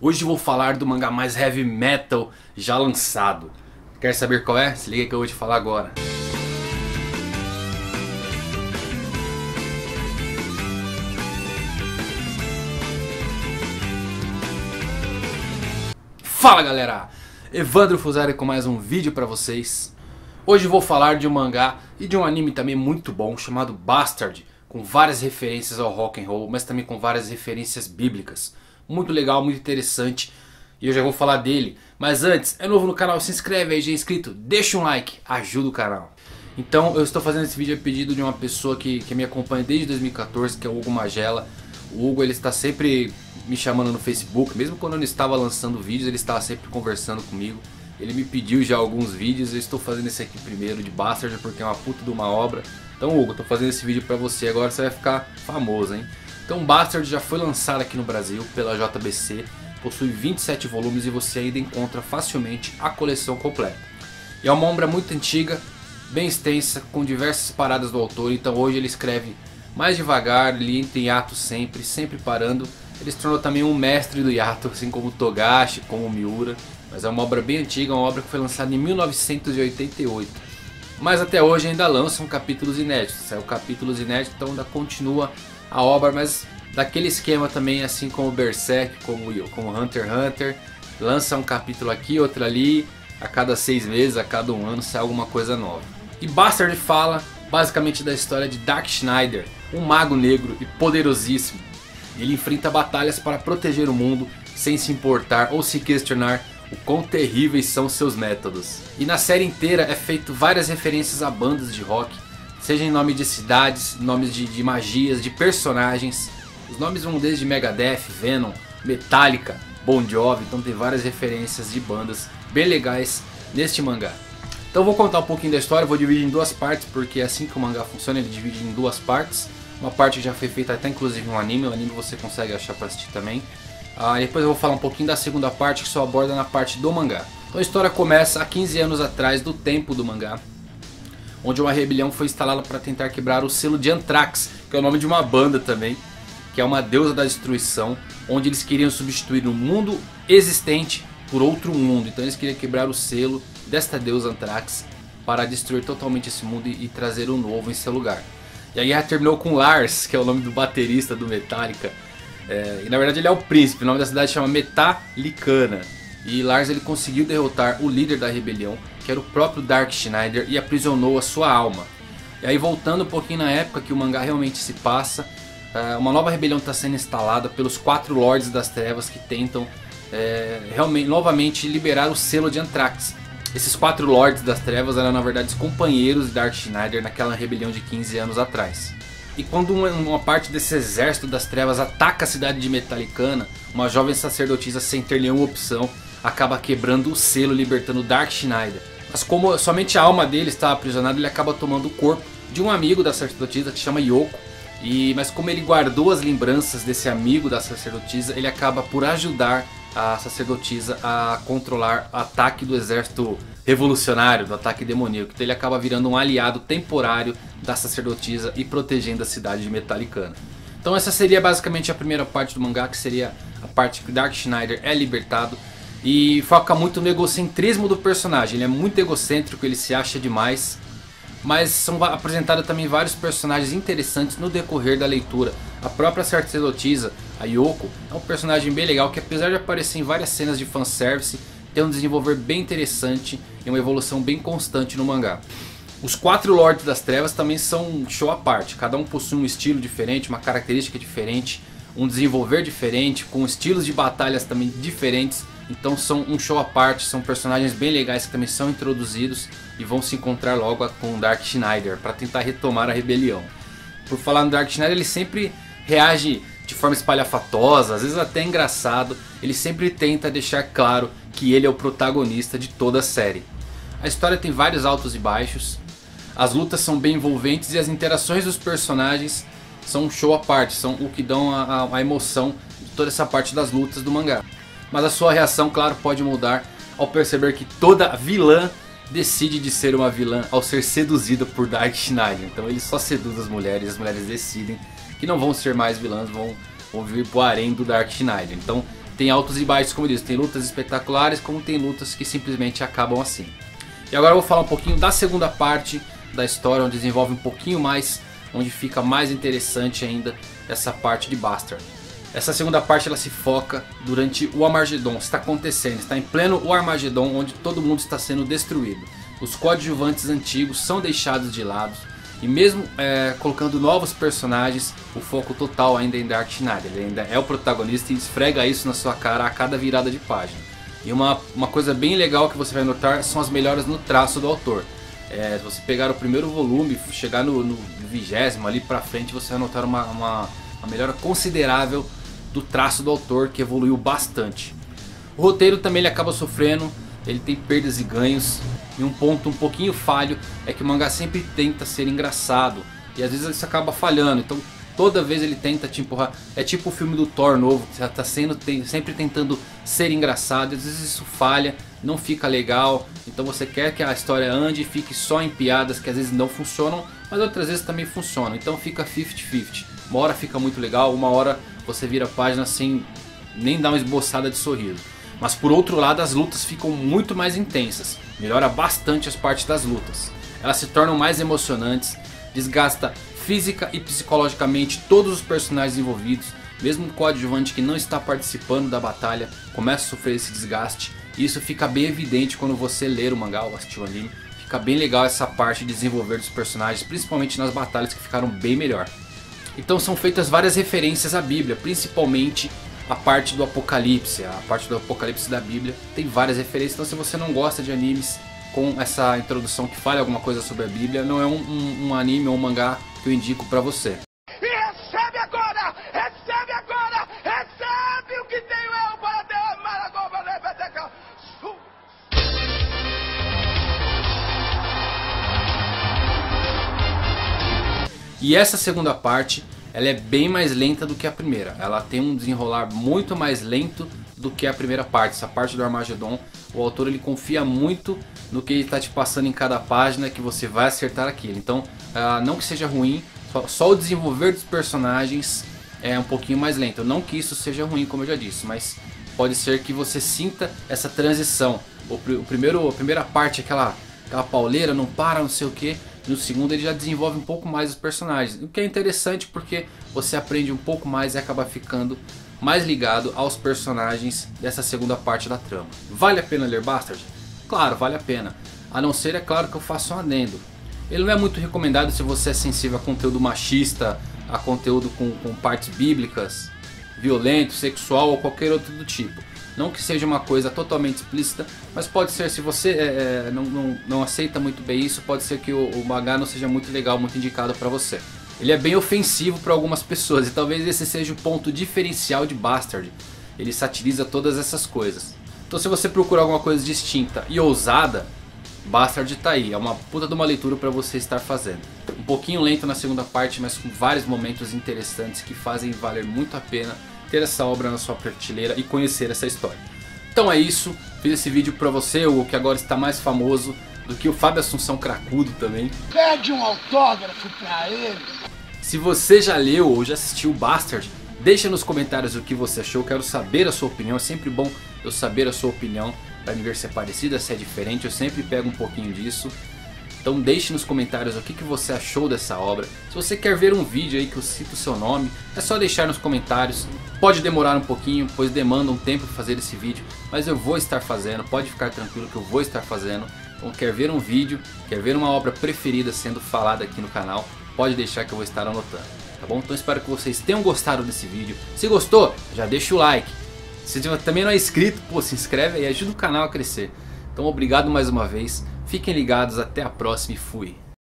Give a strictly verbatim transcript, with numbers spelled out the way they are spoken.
Hoje vou falar do mangá mais heavy metal já lançado. Quer saber qual é? Se liga que eu vou te falar agora. Fala galera, Evandro Fuzari com mais um vídeo pra vocês. Hoje vou falar de um mangá e de um anime também muito bom chamado Bastard, com várias referências ao rock and roll, mas também com várias referências bíblicas. Muito legal, muito interessante, e eu já vou falar dele. Mas antes, é novo no canal, se inscreve aí, já é inscrito, deixa um like, ajuda o canal. Então eu estou fazendo esse vídeo a pedido de uma pessoa que, que me acompanha desde dois mil e quatorze, que é o Hugo Magella. O Hugo, ele está sempre me chamando no Facebook, mesmo quando eu não estava lançando vídeos, ele estava sempre conversando comigo. Ele me pediu já alguns vídeos, eu estou fazendo esse aqui primeiro de Bastard, porque é uma puta de uma obra. Então Hugo, estou fazendo esse vídeo pra você, agora você vai ficar famoso, hein? Então Bastard já foi lançado aqui no Brasil pela J B C, possui vinte e sete volumes e você ainda encontra facilmente a coleção completa. E é uma obra muito antiga, bem extensa, com diversas paradas do autor, então hoje ele escreve mais devagar, ele entra em hiato sempre, sempre parando. Ele se tornou também um mestre do hiato, assim como Togashi, como Miura. Mas é uma obra bem antiga, uma obra que foi lançada em mil novecentos e oitenta e oito. Mas até hoje ainda lançam capítulos inéditos. Saiu capítulos inéditos, então ainda continua a obra, mas daquele esquema também, assim como Berserk, como, como Hunter x Hunter. Lança um capítulo aqui, outro ali, a cada seis meses, a cada um ano sai alguma coisa nova. E Bastard fala basicamente da história de Dark Schneider, um mago negro e poderosíssimo. Ele enfrenta batalhas para proteger o mundo sem se importar ou se questionar o quão terríveis são seus métodos. E na série inteira é feito várias referências a bandas de rock, seja em nome de cidades, nomes de, de magias, de personagens. Os nomes vão desde Megadeth, Venom, Metallica, Bon Jovi, então tem várias referências de bandas bem legais neste mangá. Então vou contar um pouquinho da história, vou dividir em duas partes, porque é assim que o mangá funciona, ele divide em duas partes. Uma parte já foi feita até inclusive um anime, o anime você consegue achar para assistir também. Ah, depois eu vou falar um pouquinho da segunda parte, que só aborda na parte do mangá. Então a história começa há quinze anos atrás do tempo do mangá, onde uma rebelião foi instalada para tentar quebrar o selo de Anthrax, que é o nome de uma banda também, que é uma deusa da destruição, onde eles queriam substituir o mundo existente por outro mundo. Então eles queriam quebrar o selo desta deusa Anthrax para destruir totalmente esse mundo e, e trazer um novo em seu lugar. E a guerra terminou com Lars, que é o nome do baterista do Metallica. É, e na verdade ele é o príncipe, o nome da cidade chama Metallicana. E Lars, ele conseguiu derrotar o líder da rebelião, que era o próprio Dark Schneider, e aprisionou a sua alma. E aí, voltando um pouquinho na época que o mangá realmente se passa, uma nova rebelião está sendo instalada pelos quatro Lordes das Trevas, que tentam é, realmente, novamente liberar o selo de Anthrax. Esses quatro Lordes das Trevas eram na verdade os companheiros de Dark Schneider naquela rebelião de quinze anos atrás. E quando uma parte desse exército das trevas ataca a cidade de Metallicana, uma jovem sacerdotisa sem ter nenhuma opção acaba quebrando o selo, libertando Dark Schneider. Mas como somente a alma dele está aprisionada, ele acaba tomando o corpo de um amigo da sacerdotisa que chama Yoko. E, mas como ele guardou as lembranças desse amigo da sacerdotisa, ele acaba por ajudar a sacerdotisa a controlar o ataque do exército revolucionário, do ataque demoníaco. Então ele acaba virando um aliado temporário da sacerdotisa e protegendo a cidade de Metallicana. Então essa seria basicamente a primeira parte do mangá, que seria a parte que Dark Schneider é libertado. E foca muito no egocentrismo do personagem, ele é muito egocêntrico, ele se acha demais. Mas são apresentados também vários personagens interessantes no decorrer da leitura. A própria sacerdotisa, a Yoko, é um personagem bem legal que, apesar de aparecer em várias cenas de fanservice, tem um desenvolver bem interessante e uma evolução bem constante no mangá. Os quatro Lordes das Trevas também são um show à parte, cada um possui um estilo diferente, uma característica diferente, um desenvolver diferente, com estilos de batalhas também diferentes. Então são um show à parte, são personagens bem legais que também são introduzidos e vão se encontrar logo com Dark Schneider para tentar retomar a rebelião. Por falar no Dark Schneider, ele sempre reage de forma espalhafatosa, às vezes até engraçado. Ele sempre tenta deixar claro que ele é o protagonista de toda a série. A história tem vários altos e baixos, as lutas são bem envolventes e as interações dos personagens são um show à parte, são o que dão a, a emoção de toda essa parte das lutas do mangá. Mas a sua reação, claro, pode mudar ao perceber que toda vilã decide de ser uma vilã ao ser seduzida por Dark Schneider. Então ele só seduz as mulheres, as mulheres decidem que não vão ser mais vilãs, vão, vão vir pro harém do Dark Schneider. Então Tem altos e baixos, como eu disse, tem lutas espetaculares, como tem lutas que simplesmente acabam assim. E agora eu vou falar um pouquinho da segunda parte da história, onde desenvolve um pouquinho mais, onde fica mais interessante ainda essa parte de Bastard. Essa segunda parte ela se foca durante o Armageddon, está acontecendo, está em pleno o Armageddon, onde todo mundo está sendo destruído. Os coadjuvantes antigos são deixados de lado e mesmo é, colocando novos personagens, o foco total ainda é em Dark Schneider. Ele ainda é o protagonista e esfrega isso na sua cara a cada virada de página. E uma, uma coisa bem legal que você vai notar são as melhoras no traço do autor. É, se você pegar o primeiro volume, chegar no, no vigésimo ali pra frente, você vai notar uma, uma, uma melhora considerável do traço do autor, que evoluiu bastante. O roteiro também ele acaba sofrendo, ele tem perdas e ganhos. E um ponto um pouquinho falho é que o mangá sempre tenta ser engraçado e às vezes isso acaba falhando. Então toda vez ele tenta te empurrar, é tipo o filme do Thor novo, que está sendo tem, sempre tentando ser engraçado. Às vezes isso falha, não fica legal. Então você quer que a história ande e fique só em piadas que às vezes não funcionam, mas outras vezes também funcionam. Então fica cinquenta cinquenta. Uma hora fica muito legal, uma hora você vira a página sem nem dar uma esboçada de sorriso. Mas por outro lado as lutas ficam muito mais intensas, melhora bastante as partes das lutas. Elas se tornam mais emocionantes, desgasta física e psicologicamente todos os personagens envolvidos. Mesmo o coadjuvante que não está participando da batalha começa a sofrer esse desgaste. E isso fica bem evidente quando você ler o mangá ou assistir o anime. Fica bem legal essa parte de desenvolver dos personagens, principalmente nas batalhas que ficaram bem melhor. Então são feitas várias referências à Bíblia, principalmente a parte do Apocalipse. A parte do Apocalipse da Bíblia tem várias referências, então se você não gosta de animes com essa introdução que fala alguma coisa sobre a Bíblia, não é um, um, um anime ou um mangá que eu indico pra você. E recebe agora! Recebe agora! Recebe o que tenho eu para derramar agora! E essa segunda parte, ela é bem mais lenta do que a primeira. Ela tem um desenrolar muito mais lento do que a primeira parte. Essa parte do Armageddon, o autor ele confia muito no que ele está te passando em cada página, que você vai acertar aquilo. Então, uh, não que seja ruim, só, só o desenvolver dos personagens é um pouquinho mais lento. Não que isso seja ruim, como eu já disse, mas pode ser que você sinta essa transição. O, o primeiro, a primeira parte, aquela, aquela pauleira, não para, não sei o que. No segundo ele já desenvolve um pouco mais os personagens, o que é interessante porque você aprende um pouco mais e acaba ficando mais ligado aos personagens dessa segunda parte da trama. Vale a pena ler Bastard? Claro, vale a pena. A não ser, é claro, que eu faço um adendo. Ele não é muito recomendado se você é sensível a conteúdo machista, a conteúdo com, com partes bíblicas, violento, sexual ou qualquer outro do tipo. Não que seja uma coisa totalmente explícita, mas pode ser, se você é, não, não, não aceita muito bem isso, pode ser que o, o mangá não seja muito legal, muito indicado para você. Ele é bem ofensivo para algumas pessoas e talvez esse seja o ponto diferencial de Bastard. Ele satiriza todas essas coisas. Então se você procurar alguma coisa distinta e ousada, Bastard tá aí. É uma puta de uma leitura para você estar fazendo. Um pouquinho lento na segunda parte, mas com vários momentos interessantes que fazem valer muito a pena ter essa obra na sua prateleira e conhecer essa história. Então é isso, fiz esse vídeo pra você, o que agora está mais famoso do que o Fábio Assunção cracudo também. Pede um autógrafo pra ele! Se você já leu ou já assistiu Bastard, deixa nos comentários o que você achou, quero saber a sua opinião, é sempre bom eu saber a sua opinião, pra me ver se é parecida, se é diferente, eu sempre pego um pouquinho disso. Então deixe nos comentários o que, que você achou dessa obra. Se você quer ver um vídeo aí que eu cito o seu nome, é só deixar nos comentários. Pode demorar um pouquinho, pois demanda um tempo para fazer esse vídeo, mas eu vou estar fazendo, pode ficar tranquilo que eu vou estar fazendo. Então quer ver um vídeo, quer ver uma obra preferida sendo falada aqui no canal, pode deixar que eu vou estar anotando, tá bom? Então espero que vocês tenham gostado desse vídeo. Se gostou, já deixa o like. Se também não é inscrito, pô, se inscreve aí e ajuda o canal a crescer. Então obrigado mais uma vez. Fiquem ligados, até a próxima e fui!